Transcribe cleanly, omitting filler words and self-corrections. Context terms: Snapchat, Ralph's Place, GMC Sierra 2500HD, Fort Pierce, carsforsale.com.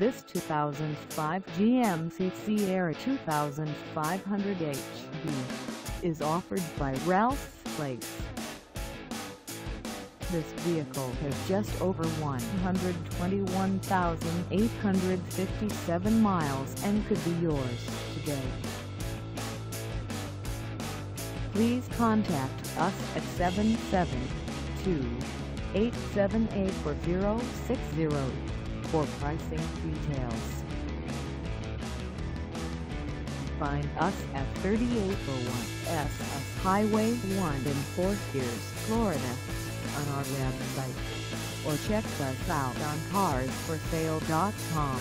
This 2005 GMC Sierra 2500HD is offered by Ralph's Place. This vehicle has just over 121,857 miles and could be yours today. Please contact us at 772-878-4060 for pricing details. Find us at 3801 SS Highway 1 in Fort Pierce, Florida, on our website, or check us out on carsforsale.com.